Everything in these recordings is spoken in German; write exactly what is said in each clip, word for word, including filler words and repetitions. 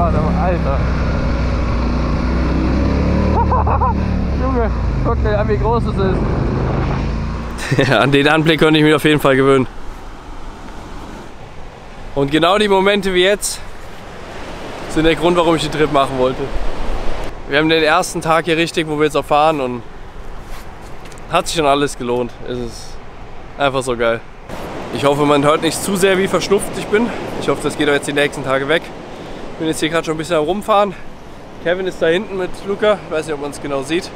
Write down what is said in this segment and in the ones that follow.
Mann, Alter. Junge, guck dir an, wie groß es ist. Ja, an den Anblick könnte ich mich auf jeden Fall gewöhnen. Und genau die Momente wie jetzt sind der Grund, warum ich den Trip machen wollte. Wir haben den ersten Tag hier richtig, wo wir jetzt auch fahren, und hat sich schon alles gelohnt. Es ist einfach so geil. Ich hoffe, man hört nicht zu sehr, wie verschnupft ich bin. Ich hoffe, das geht auch jetzt die nächsten Tage weg. Ich bin jetzt hier gerade schon ein bisschen rumfahren. Kevin ist da hinten mit Luca, ich weiß nicht, ob man es genau sieht,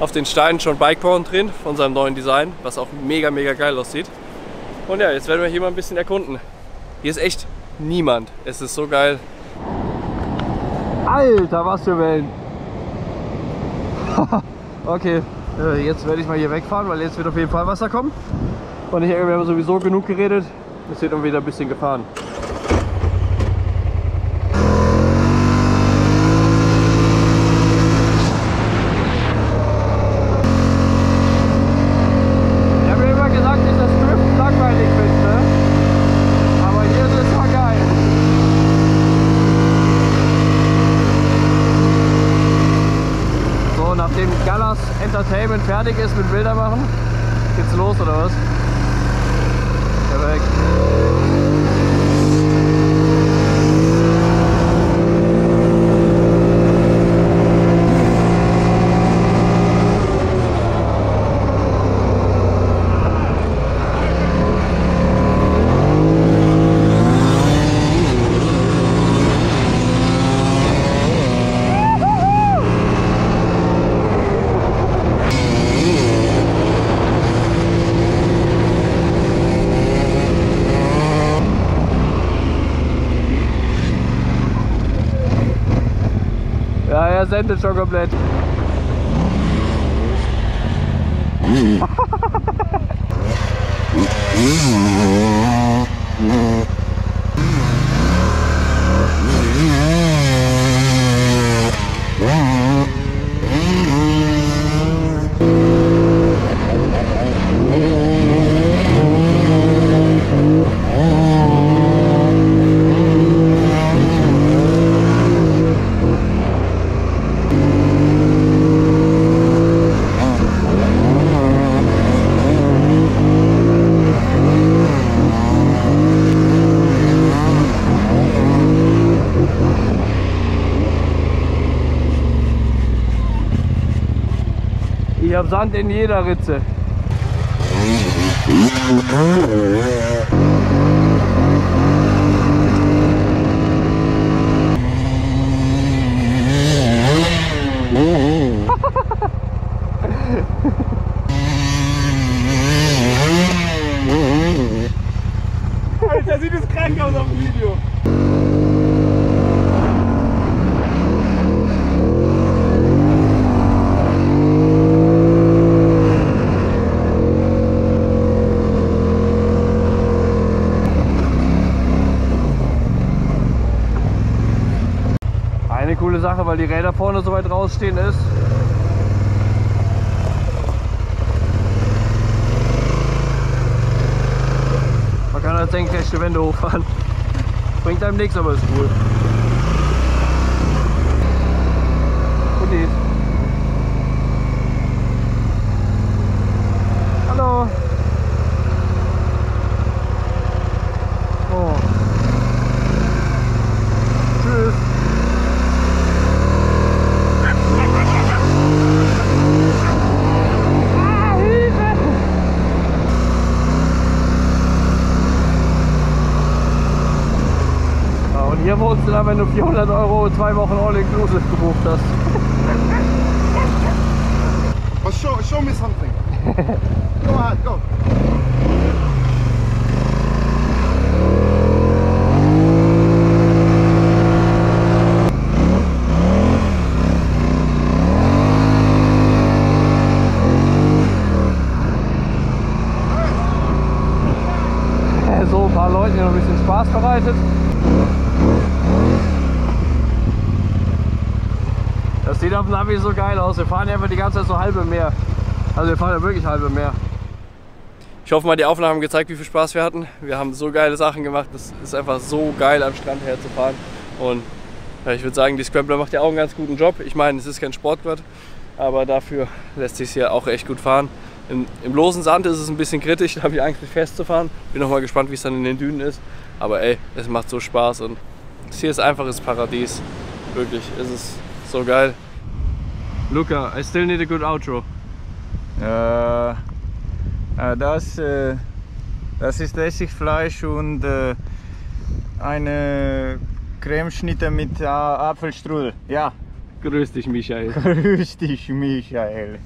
auf den Steinen schon Bikeporn drehen von seinem neuen Design, was auch mega, mega geil aussieht. Und ja, jetzt werden wir hier mal ein bisschen erkunden. Hier ist echt niemand. Es ist so geil. Alter, was für Wellen! Okay, jetzt werde ich mal hier wegfahren, weil jetzt wird auf jeden Fall Wasser kommen. Und ich habe sowieso genug geredet. Es wird dann wieder ein bisschen gefahren. Entertainment fertig ist mit Bilder machen, geht's los oder was? Perfekt. Er sendet schon komplett. Ich hab Sand in jeder Ritze. Alter, sieht es krank aus auf dem Video. Coole Sache, weil die Räder vorne so weit rausstehen ist. Man kann als senkrechte Wände hochfahren. Bringt einem nichts, aber ist cool. Und die. Hallo. Oh. Tschüss. Hier wohnst du dann, wenn du vierhundert Euro zwei Wochen All-Inclusive gebucht hast. But show, show me something. Go ahead, go. So ein paar Leute, die noch ein bisschen Spaß bereitet. Das sieht auf dem Navi so geil aus. Wir fahren ja einfach die ganze Zeit so halbe Meer. Also wir fahren ja wirklich halbe Meer. Ich hoffe mal, die Aufnahmen haben gezeigt, wie viel Spaß wir hatten. Wir haben so geile Sachen gemacht. Es ist einfach so geil, am Strand herzufahren. Und Ich würde sagen, die Scrambler macht ja auch einen ganz guten Job. Ich meine, es ist kein Sportquad, aber dafür lässt sich es hier auch echt gut fahren. Im, im losen Sand ist es ein bisschen kritisch, da habe ich Angst, mich festzufahren. Bin noch mal gespannt, wie es dann in den Dünen ist. Aber ey, es macht so Spaß und hier ist einfaches Paradies. Wirklich, es ist so geil. Luca, I still need a good outro. Uh, uh, das, uh, das ist Essigfleisch und uh, eine Cremeschnitte mit uh, Apfelstrudel. Ja. Grüß dich, Michael. Grüß dich, Michael.